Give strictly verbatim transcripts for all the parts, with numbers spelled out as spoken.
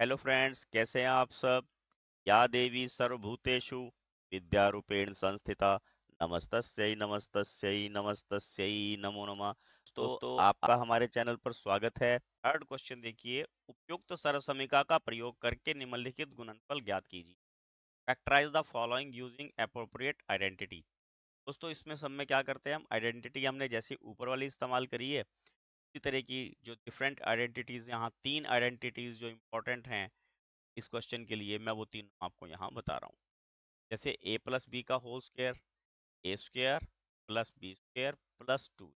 Hello friends, कैसे हैं आप सब। या देवी सर्वभूतेषु विद्यारूपेण संस्थिता नमस्तस्यै नमस्तस्यै नमस्तस्यै नमो नमः। दोस्तों, आपका हमारे चैनल पर स्वागत है। थर्ड क्वेश्चन देखिए, उपयुक्त सर्वसमीका का प्रयोग करके निम्नलिखित गुणनफल ज्ञात कीजिए। Factorise the following using appropriate identity. दोस्तों, इसमें सब में क्या करते हैं हम, आइडेंटिटी हमने जैसे ऊपर वाली इस्तेमाल करी है, इसी तरह की जो डिफरेंट आइडेंटिटीज, यहाँ तीन आइडेंटिटीज जो इम्पोर्टेंट हैं इस क्वेश्चन के लिए, मैं वो तीन आपको यहाँ बता रहा हूँ। जैसे ए प्लस बी का whole square, A square plus B square plus two.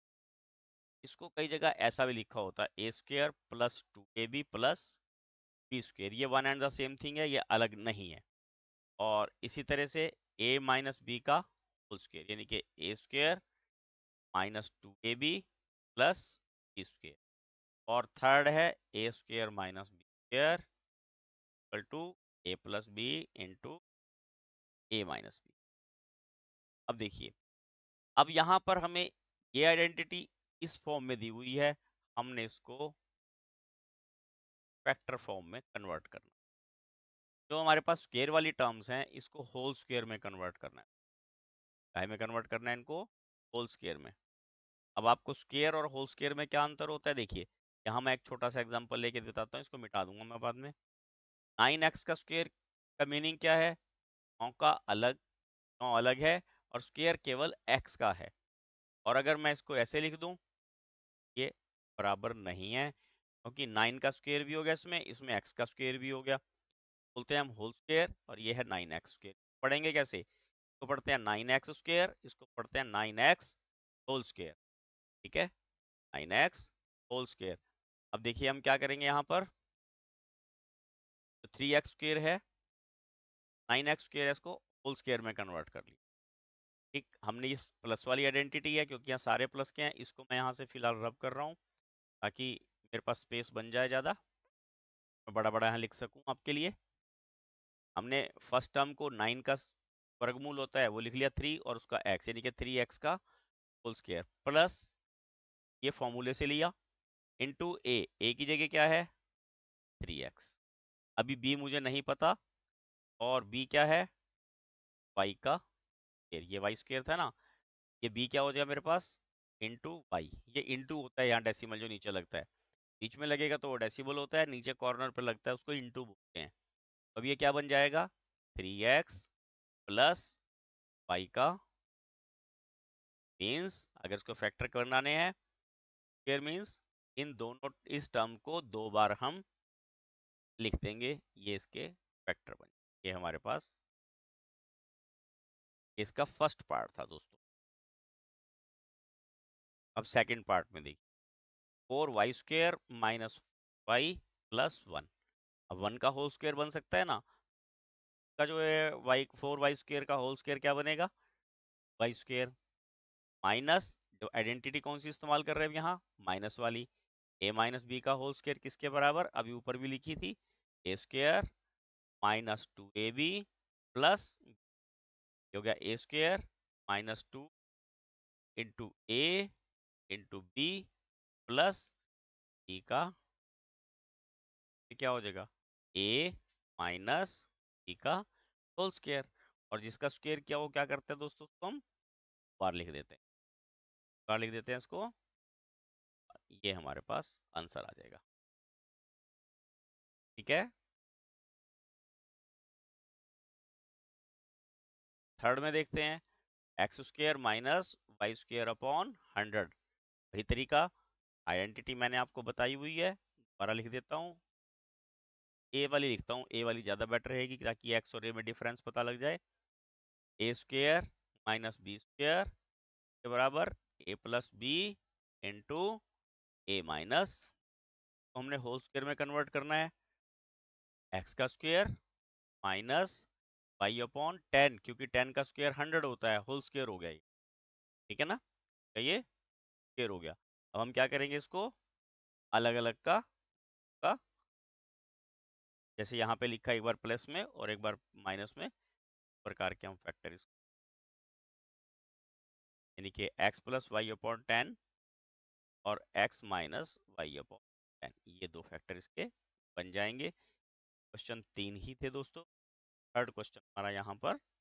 इसको कई जगह ऐसा भी लिखा होता है, A square plus two A B plus B square. ये one and the same thing है, ये अलग नहीं है। और इसी तरह से ए माइनस बी का होल स्क्वायर, यानी कि A square minus two A B plus square. और थर्ड है A square minus B square equal to A plus B into A minus B. अब देखिए, अब यहाँ पर हमें ये आइडेंटिटी इस फॉर्म में दी हुई है, हमने इसको फैक्टर फॉर्म में कन्वर्ट करना। जो हमारे पास स्क्वायर वाली टर्म्स हैं इसको होल स्क्वायर में कन्वर्ट करना है, काहे में कन्वर्ट करना है इनको, होल स्क्वायर में। अब आपको स्क्वायर और होल स्क्वायर में क्या अंतर होता है देखिए, यहाँ मैं एक छोटा सा एग्जांपल लेके देता हूँ, इसको मिटा दूंगा मैं बाद में। नाइन एक्स का स्क्वायर का मीनिंग क्या है, नौ का अलग, नौ अलग है और स्क्वायर केवल एक्स का है। और अगर मैं इसको ऐसे लिख दूं, ये बराबर नहीं है, क्योंकि नाइन का स्क्वायर भी हो गया इसमें, इसमें एक्स का स्क्वायर भी हो गया। बोलते हैं हम होल स्क्वायर और ये है नाइन एक्स स्क्वायर। पढ़ेंगे कैसे, इसको पढ़ते हैं नाइन एक्स स्क्वायर, इसको पढ़ते हैं नाइन एक्स होल स्क्वायर, ठीक है, नाइन एक्स होल स्क्वायर। अब देखिए हम क्या करेंगे, यहाँ पर थ्री एक्स स्क्वायर है, नाइन एक्स स्क्वायर है, इसको होल स्क्वायर में कन्वर्ट कर लिया। ठीक, हमने इस प्लस वाली आइडेंटिटी है क्योंकि यहाँ सारे प्लस के हैं, इसको मैं यहाँ से फिलहाल रब कर रहा हूँ ताकि मेरे पास स्पेस बन जाए ज़्यादा, मैं बड़ा बड़ा यहाँ लिख सकूँ आपके लिए। हमने फर्स्ट टर्म को नाइन का वर्गमूल होता है वो लिख लिया थ्री, और उसका एक्स यानी कि थ्री एक्स का होल स्क्वायर प्लस ये फॉर्मूले से लिया इंटू ए, ए की जगह क्या है थ्री एक्स। अभी बी मुझे नहीं पता, और बी क्या है वाई का स्क्वायर, ये वाई स्क्वायर था ना, ये बी क्या हो जाएगा मेरे पास इंटू वाई। ये इंटू होता है यहाँ डेसिमल जो नीचे लगता है, बीच में लगेगा तो वो डेसिमल होता है, नीचे कॉर्नर पर लगता है उसको इंटू बोलते हैं। अब ये क्या बन जाएगा थ्री एक्स प्लस वाई का मीन्स, अगर इसको फैक्टर करवाने हैं स्क्वायर मीन्स इन दोनों, इस टर्म को दो बार हम लिख देंगे, ये इसके फैक्टर बन जाएंगे। ये हमारे पास इसका फर्स्ट पार्ट था दोस्तों। अब सेकंड पार्ट में देखिए, four Y square minus Y plus one. अब वन का होल स्क्वायर बन सकता है ना, का जो है वाई, फोर वाई स्क्वायर का होल स्क्वायर क्या बनेगा वाई स्क्वायर माइनस, तो आइडेंटिटी कौन सी इस्तेमाल कर रहे हैं यहाँ माइनस वाली, a माइनस बी का होल स्क्वायर किसके बराबर, अभी ऊपर भी लिखी थी A square minus two A B plus, हो गया A square minus two into A into B plus B का क्या हो जाएगा a माइनस बी का होल स्क्वायर। और जिसका स्क्वायर क्या वो क्या करते हैं दोस्तों, उसको हम बाहर लिख देते हैं, बार लिख देते हैं इसको, ये हमारे पास आंसर आ जाएगा। ठीक है, थर्ड में देखते हैं X square minus Y square upon hundred. वही तरीका, आइडेंटिटी मैंने आपको बताई हुई है, दोबारा लिख देता हूँ, ए वाली लिखता हूँ, ए वाली ज़्यादा बेटर रहेगी ताकि एक्स और ए में डिफरेंस पता लग जाए। A square minus B square के बराबर A plus B into A minus, हमने होल स्क्वायर में कन्वर्ट करना है, एक्स का square minus Y upon ten, क्योंकि टेन का स्क्वायर हंड्रेड होता है, होल स्क्वायर हो गया ये, ठीक है ना, ये स्क्वायर हो गया। अब हम क्या करेंगे इसको अलग अलग का का जैसे यहाँ पे लिखा, एक बार प्लस में और एक बार माइनस में, प्रकार के हम फैक्टर इसको, यानी कि x plus Y upon ten और x minus Y upon ten, ये दो फैक्टर इसके बन जाएंगे। क्वेश्चन तीन ही थे दोस्तों। थर्ड क्वेश्चन हमारा यहाँ पर